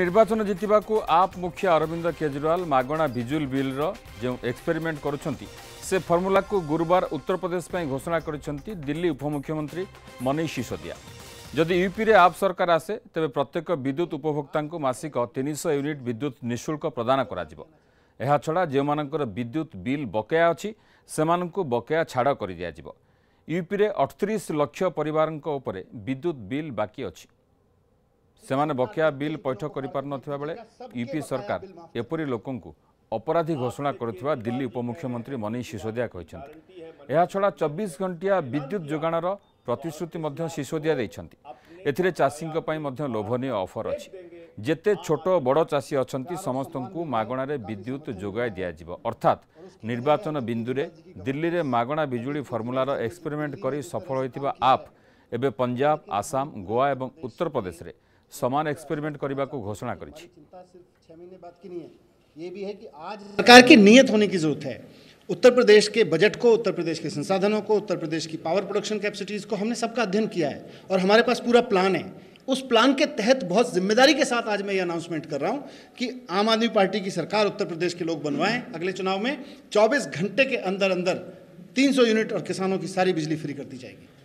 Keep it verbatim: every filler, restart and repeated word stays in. निर्वाचन जीतवा को आप मुखिया अरविंद केजरीवाल मागणा विजुअल बिल रो जो एक्सपेरिमेंट करुछंती से फॉर्मूला को गुरुवार उत्तर प्रदेश में घोषणा करुछंती दिल्ली उपमुख्यमंत्री मनीष सिसोदिया। जदि यूपी रे आप सरकार आसे तबे प्रत्येक विद्युत उपभोक्ता को मासिक तीन सौ यूनिट विद्युत निःशुल्क प्रदान कराजिबो। एहा छड़ा जे मानकर विद्युत बिल बकेया अछि सेमाननकु बकेया छाड़ करि दियाजिबो। यूपी रे अड़तीस लाख परिवारनक ऊपर विद्युत बिल बाकी अछि। सेमाने बकेया बिल पैठ कर पारे यूपी सरकार एपरी लोकंकु अपराधी घोषणा करुवा दिल्ली उपमुख्यमंत्री मनीष सिसोदिया कहते। यह छड़ा चौबीस घंटिया विद्युत जोगाणर प्रतिश्रुति सिसोदिया एथिरे चाषींक पई लोभनीय ऑफर अछि। जेते छोट बड़ चाषी अछंती समस्तंकु मागणा रे विद्युत जोगाई दियाजिबो। अर्थात निर्वाचन बिंदु रे दिल्ली रे मागणा बिजुली फॉर्मूलार एक्सपेरिमेंट करी सफल होइतिबा आप एबे पंजाब, आसाम, गोवा एवं उत्तर प्रदेश रे समान एक्सपेरिमेंट करने को घोषणा करी। चिंता सिर्फ छह महीने बाद की नहीं है, ये भी है कि आज सरकार की नीयत होने की जरूरत है। उत्तर प्रदेश के बजट को, उत्तर प्रदेश के संसाधनों को, उत्तर प्रदेश की पावर प्रोडक्शन कैपेसिटीज़ को हमने सबका अध्ययन किया है और हमारे पास पूरा प्लान है। उस प्लान के तहत बहुत जिम्मेदारी के साथ आज मैं ये अनाउंसमेंट कर रहा हूँ कि आम आदमी पार्टी की सरकार उत्तर प्रदेश के लोग बनवाएं। अगले चुनाव में चौबीस घंटे के अंदर अंदर तीन सौ यूनिट और किसानों की सारी बिजली फ्री कर दी जाएगी।